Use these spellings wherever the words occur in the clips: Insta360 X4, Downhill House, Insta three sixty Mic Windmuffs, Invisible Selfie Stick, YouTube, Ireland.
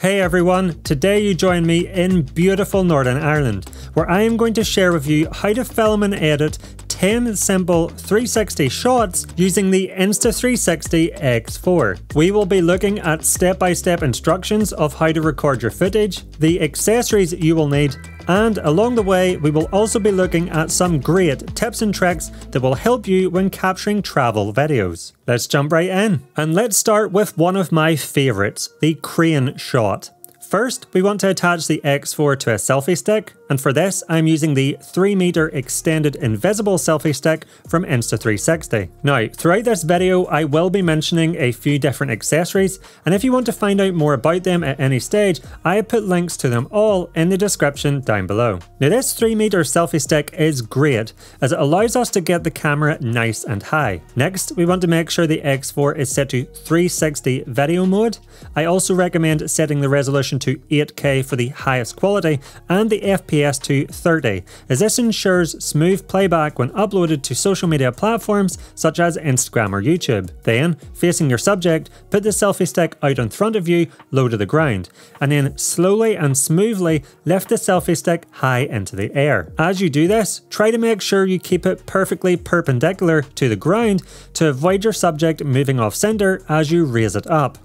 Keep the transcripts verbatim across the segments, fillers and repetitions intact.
Hey everyone, today you join me in beautiful Northern Ireland, where I am going to share with you how to film and edit ten simple three sixty shots using the Insta three sixty X four. We will be looking at step-by-step instructions of how to record your footage, the accessories you will need, and along the way we will also be looking at some great tips and tricks that will help you when capturing travel videos. Let's jump right in, and let's start with one of my favorites, the crane shot. First, we want to attach the X four to a selfie stick, and for this I'm using the three meter extended invisible selfie stick from Insta three sixty. Now, throughout this video I will be mentioning a few different accessories, and if you want to find out more about them at any stage, I put links to them all in the description down below. Now, this three meter selfie stick is great as it allows us to get the camera nice and high. Next, we want to make sure the X four is set to three sixty video mode. I also recommend setting the resolution to eight K for the highest quality and the F P S to thirty, as this ensures smooth playback when uploaded to social media platforms such as Instagram or YouTube. Then, facing your subject, put the selfie stick out in front of you, low to the ground, and then slowly and smoothly lift the selfie stick high into the air. As you do this, try to make sure you keep it perfectly perpendicular to the ground to avoid your subject moving off center as you raise it up.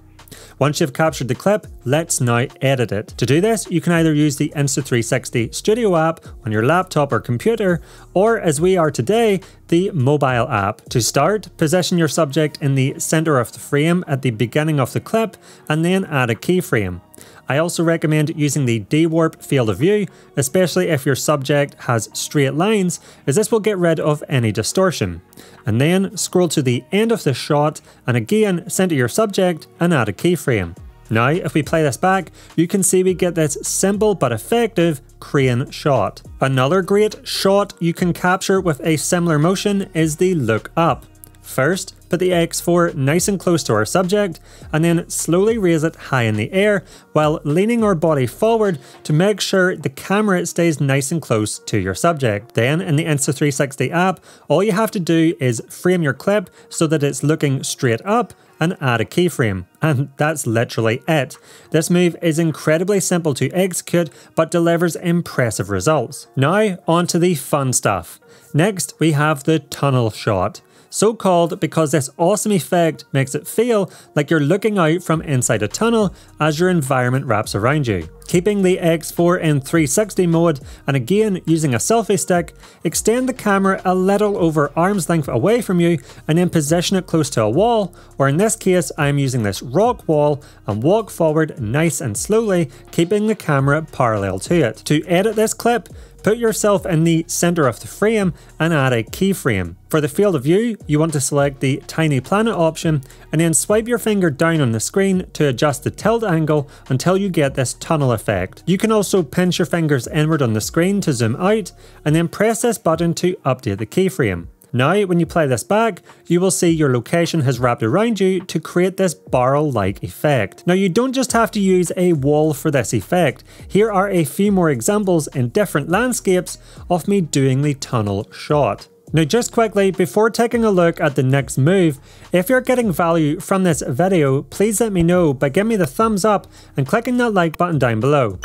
Once you've captured the clip, let's now edit it. To do this, you can either use the Insta three sixty Studio app on your laptop or computer, or as we are today, the mobile app. To start, position your subject in the center of the frame at the beginning of the clip, and then add a keyframe. I also recommend using the D warp field of view, especially if your subject has straight lines, as this will get rid of any distortion. And then scroll to the end of the shot and again center your subject and add a keyframe. Now, if we play this back, you can see we get this simple but effective crane shot. Another great shot you can capture with a similar motion is the look up. First, put the X four nice and close to our subject, and then slowly raise it high in the air while leaning our body forward to make sure the camera stays nice and close to your subject. Then, in the Insta three sixty app, all you have to do is frame your clip so that it's looking straight up and add a keyframe. And that's literally it. This move is incredibly simple to execute, but delivers impressive results. Now, on to the fun stuff. Next, we have the tunnel shot. So called because this awesome effect makes it feel like you're looking out from inside a tunnel as your environment wraps around you. Keeping the X four in three sixty mode and again using a selfie stick, extend the camera a little over arm's length away from you and then position it close to a wall, or in this case I'm using this rock wall, and walk forward nice and slowly, keeping the camera parallel to it. To edit this clip, put yourself in the center of the frame and add a keyframe. For the field of view, you want to select the tiny planet option and then swipe your finger down on the screen to adjust the tilt angle until you get this tunnel effect. You can also pinch your fingers inward on the screen to zoom out and then press this button to update the keyframe. Now, when you play this back, you will see your location has wrapped around you to create this barrel-like effect. Now, you don't just have to use a wall for this effect. Here are a few more examples in different landscapes of me doing the tunnel shot. Now, just quickly, before taking a look at the next move, if you're getting value from this video, please let me know by giving me the thumbs up and clicking that like button down below.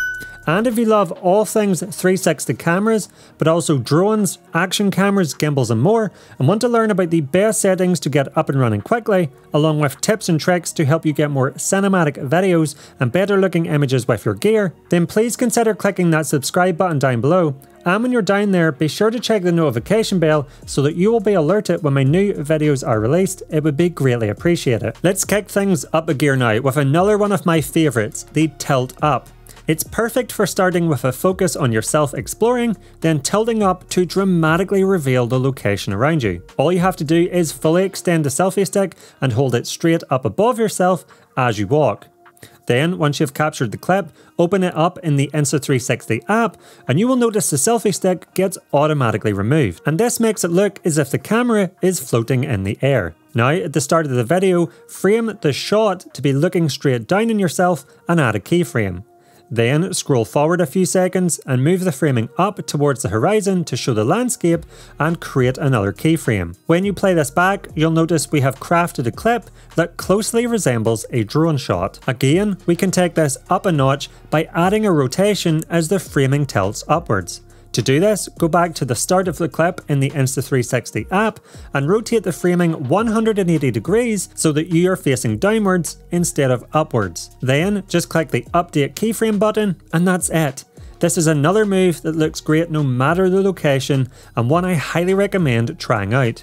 And if you love all things three sixty cameras, but also drones, action cameras, gimbals and more, and want to learn about the best settings to get up and running quickly, along with tips and tricks to help you get more cinematic videos and better looking images with your gear, then please consider clicking that subscribe button down below. And when you're down there, be sure to check the notification bell so that you will be alerted when my new videos are released. It would be greatly appreciated. Let's kick things up a gear now with another one of my favorites, the tilt up. It's perfect for starting with a focus on yourself exploring, then tilting up to dramatically reveal the location around you. All you have to do is fully extend the selfie stick and hold it straight up above yourself as you walk. Then, once you've captured the clip, open it up in the Insta three sixty app and you will notice the selfie stick gets automatically removed. And this makes it look as if the camera is floating in the air. Now, at the start of the video, frame the shot to be looking straight down on yourself and add a keyframe. Then scroll forward a few seconds and move the framing up towards the horizon to show the landscape and create another keyframe. When you play this back, you'll notice we have crafted a clip that closely resembles a drone shot. Again, we can take this up a notch by adding a rotation as the framing tilts upwards. To do this, go back to the start of the clip in the Insta three sixty app and rotate the framing one hundred eighty degrees so that you are facing downwards instead of upwards. Then just click the update keyframe button and that's it. This is another move that looks great no matter the location and one I highly recommend trying out.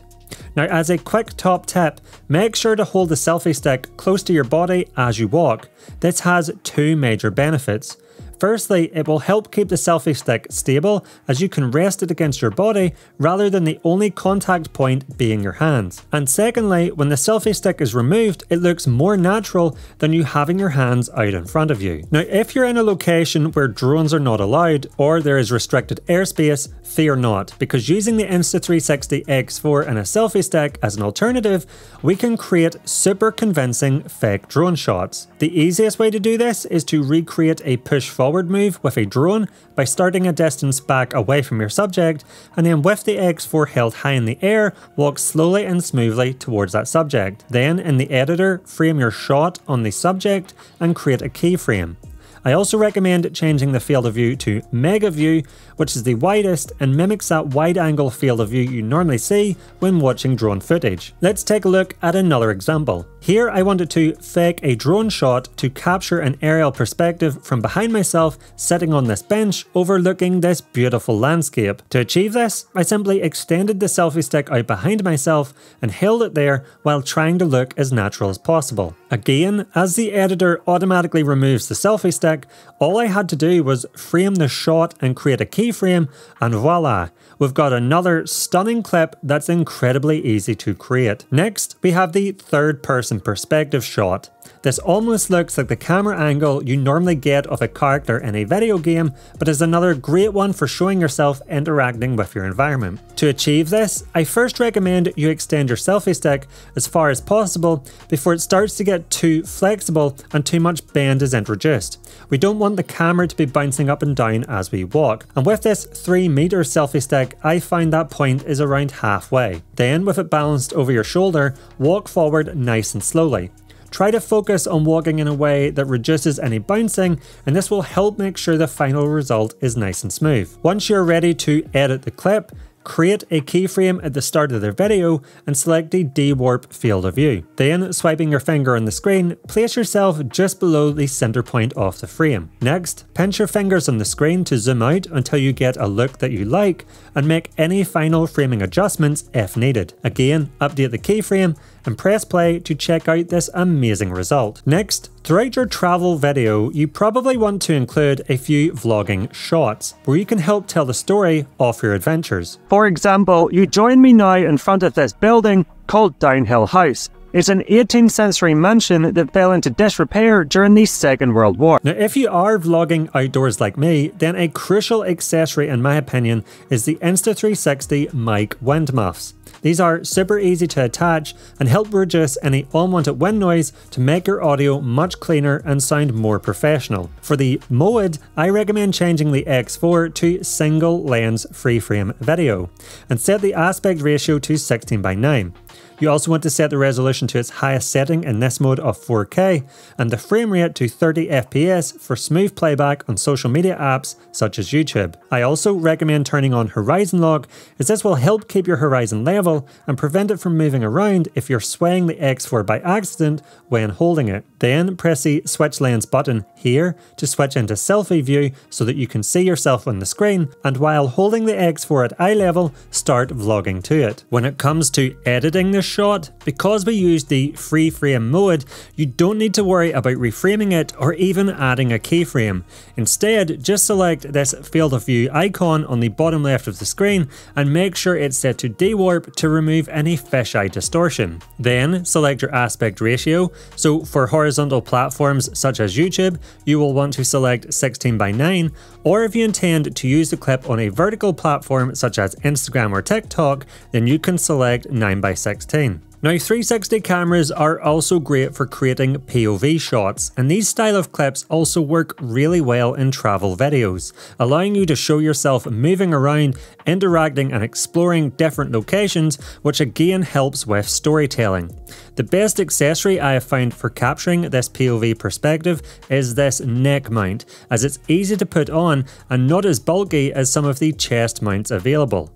Now, as a quick top tip, make sure to hold the selfie stick close to your body as you walk. This has two major benefits. Firstly, it will help keep the selfie stick stable as you can rest it against your body rather than the only contact point being your hands. And secondly, when the selfie stick is removed, it looks more natural than you having your hands out in front of you. Now, if you're in a location where drones are not allowed or there is restricted airspace, fear not, because using the Insta three sixty X four and a selfie stick as an alternative, we can create super convincing fake drone shots. The easiest way to do this is to recreate a push forward Forward move with a drone by starting a distance back away from your subject, and then with the X four held high in the air, walk slowly and smoothly towards that subject. Then in the editor, frame your shot on the subject and create a keyframe. I also recommend changing the field of view to mega view, which is the widest and mimics that wide angle field of view you normally see when watching drone footage. Let's take a look at another example. Here I wanted to fake a drone shot to capture an aerial perspective from behind myself sitting on this bench overlooking this beautiful landscape. To achieve this, I simply extended the selfie stick out behind myself and held it there while trying to look as natural as possible. Again, as the editor automatically removes the selfie stick, all I had to do was frame the shot and create a keyframe, and voila, we've got another stunning clip that's incredibly easy to create. Next, we have the third person perspective shot. This almost looks like the camera angle you normally get of a character in a video game, but is another great one for showing yourself interacting with your environment. To achieve this, I first recommend you extend your selfie stick as far as possible before it starts to get too flexible and too much bend is introduced. We don't want the camera to be bouncing up and down as we walk, and with this three meter selfie stick, I find that point is around halfway. Then with it balanced over your shoulder, walk forward nice and slowly. Try to focus on walking in a way that reduces any bouncing, and this will help make sure the final result is nice and smooth. Once you're ready to edit the clip, create a keyframe at the start of the video and select the de-warp field of view. Then, swiping your finger on the screen, place yourself just below the center point of the frame. Next, pinch your fingers on the screen to zoom out until you get a look that you like and make any final framing adjustments if needed. Again, update the keyframe and press play to check out this amazing result. Next, throughout your travel video, you probably want to include a few vlogging shots where you can help tell the story of your adventures. For example, you join me now in front of this building called Downhill House. It's an eighteenth century mansion that fell into disrepair during the Second World War. Now, if you are vlogging outdoors like me, then a crucial accessory in my opinion is the Insta three sixty Mic Windmuffs. These are super easy to attach and help reduce any unwanted wind noise to make your audio much cleaner and sound more professional. For the mode, I recommend changing the X four to single lens freeframe video and set the aspect ratio to sixteen by nine. You also want to set the resolution to its highest setting in this mode of four K and the frame rate to thirty F P S for smooth playback on social media apps such as YouTube. I also recommend turning on horizon lock, as this will help keep your horizon level and prevent it from moving around if you're swaying the X four by accident when holding it. Then press the switch lens button here to switch into selfie view so that you can see yourself on the screen, and while holding the X four at eye level, start vlogging to it. When it comes to editing the shot, because we use the free frame mode, you don't need to worry about reframing it or even adding a keyframe. Instead, just select this field of view icon on the bottom left of the screen and make sure it's set to de-warp to remove any fisheye distortion. Then select your aspect ratio. So for horizontal platforms such as YouTube, you will want to select sixteen by nine, or if you intend to use the clip on a vertical platform such as Instagram or TikTok, then you can select nine by sixteen. Now, Now, three sixty cameras are also great for creating P O V shots, and these style of clips also work really well in travel videos, allowing you to show yourself moving around, interacting and exploring different locations, which again helps with storytelling. The best accessory I have found for capturing this P O V perspective is this neck mount, as it's easy to put on and not as bulky as some of the chest mounts available.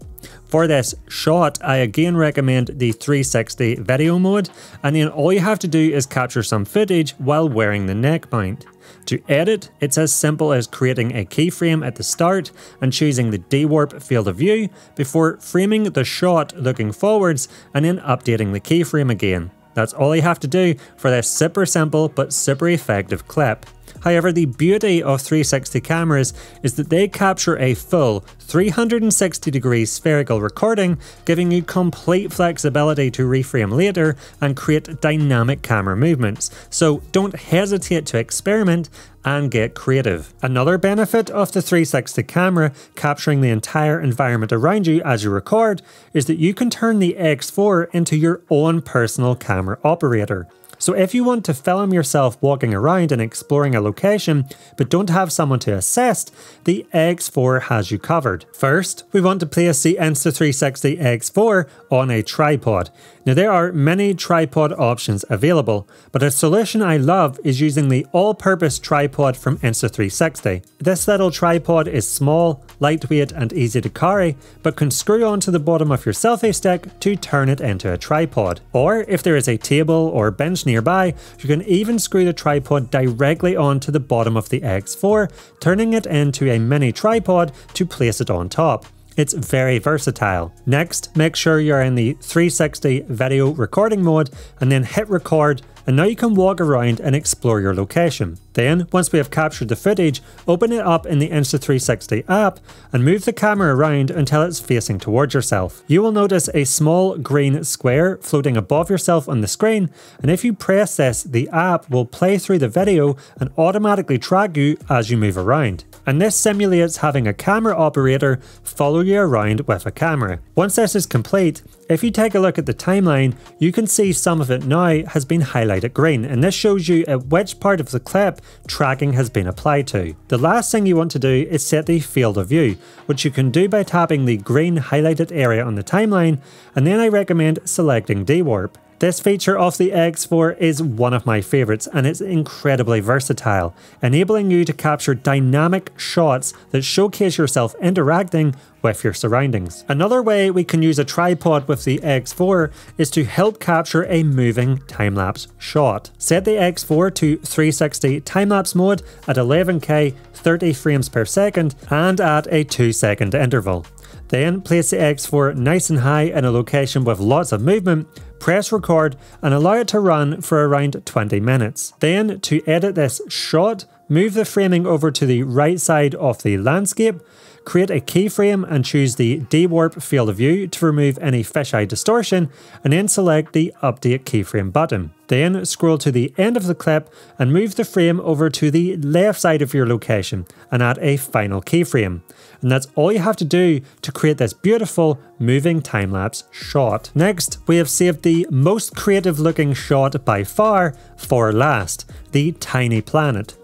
For this shot, I again recommend the three sixty video mode, and then all you have to do is capture some footage while wearing the neck mount. To edit, it's as simple as creating a keyframe at the start and choosing the D warp field of view before framing the shot looking forwards and then updating the keyframe again. That's all you have to do for this super simple but super effective clip. However, the beauty of three sixty cameras is that they capture a full three hundred sixty degree spherical recording, giving you complete flexibility to reframe later and create dynamic camera movements. So don't hesitate to experiment and get creative. Another benefit of the three sixty camera capturing the entire environment around you as you record is that you can turn the X four into your own personal camera operator. So if you want to film yourself walking around and exploring a location, but don't have someone to assist, the X four has you covered. First, we want to place the Insta three sixty X four on a tripod. Now, there are many tripod options available, but a solution I love is using the all-purpose tripod from Insta three sixty. This little tripod is small, lightweight and easy to carry, but can screw onto the bottom of your selfie stick to turn it into a tripod. Or if there is a table or bench nearby, you can even screw the tripod directly onto the bottom of the X four, turning it into a mini tripod to place it on top. It's very versatile. Next, make sure you're in the three sixty video recording mode and then hit record, and now you can walk around and explore your location. Then, once we have captured the footage, open it up in the Insta three sixty app and move the camera around until it's facing towards yourself. You will notice a small green square floating above yourself on the screen, and if you press this, the app will play through the video and automatically track you as you move around. And this simulates having a camera operator follow you around with a camera. Once this is complete, if you take a look at the timeline, you can see some of it now has been highlighted green, and this shows you at which part of the clip tracking has been applied to. The last thing you want to do is set the field of view, which you can do by tapping the green highlighted area on the timeline, and then I recommend selecting D warp. This feature of the X four is one of my favourites, and it's incredibly versatile, enabling you to capture dynamic shots that showcase yourself interacting with your surroundings. Another way we can use a tripod with the X four is to help capture a moving time-lapse shot. Set the X four to three sixty time-lapse mode at eleven K, thirty frames per second, and at a two second interval. Then place the X four nice and high in a location with lots of movement, press record and allow it to run for around twenty minutes. Then to edit this shot, move the framing over to the right side of the landscape, create a keyframe and choose the D warp field of view to remove any fisheye distortion, and then select the update keyframe button. Then scroll to the end of the clip and move the frame over to the left side of your location and add a final keyframe. And that's all you have to do to create this beautiful moving time-lapse shot. Next, we have saved the most creative looking shot by far for last, the tiny planet.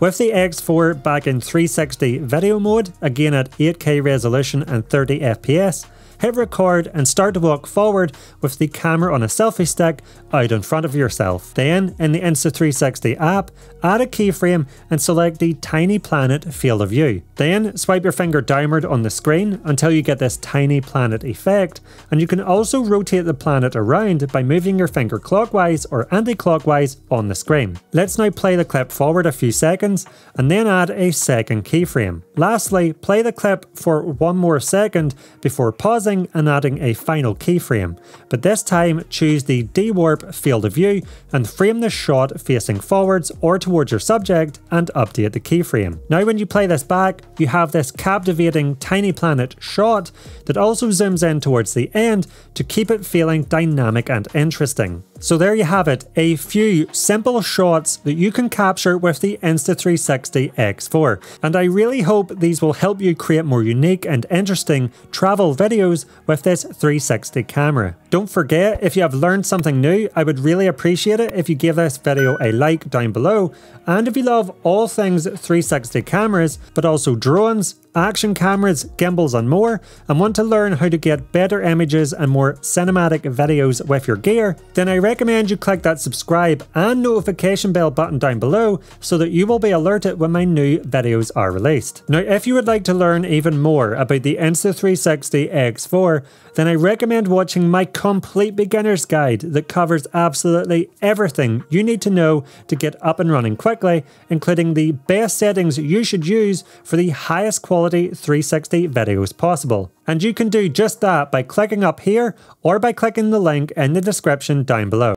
With the X four back in three sixty video mode, again at eight K resolution and thirty F P S, hit record and start to walk forward with the camera on a selfie stick out in front of yourself. Then, in the Insta three sixty app, add a keyframe and select the tiny planet field of view. Then, swipe your finger downward on the screen until you get this tiny planet effect, and you can also rotate the planet around by moving your finger clockwise or anti-clockwise on the screen. Let's now play the clip forward a few seconds and then add a second keyframe. Lastly, play the clip for one more second before pausing and adding a final keyframe, but this time choose the D warp field of view and frame the shot facing forwards or towards your subject and update the keyframe. Now when you play this back, you have this captivating tiny planet shot that also zooms in towards the end to keep it feeling dynamic and interesting. So there you have it, a few simple shots that you can capture with the Insta three sixty X four. And I really hope these will help you create more unique and interesting travel videos with this three sixty camera. Don't forget, if you have learned something new, I would really appreciate it if you give this video a like down below. And if you love all things three sixty cameras, but also drones, action cameras, gimbals and more, and want to learn how to get better images and more cinematic videos with your gear, then I recommend you click that subscribe and notification bell button down below so that you will be alerted when my new videos are released. Now, if you would like to learn even more about the Insta three sixty X four, then I recommend watching my complete beginner's guide that covers absolutely everything you need to know to get up and running quickly, including the best settings you should use for the highest quality three sixty videos possible. And you can do just that by clicking up here or by clicking the link in the description down below.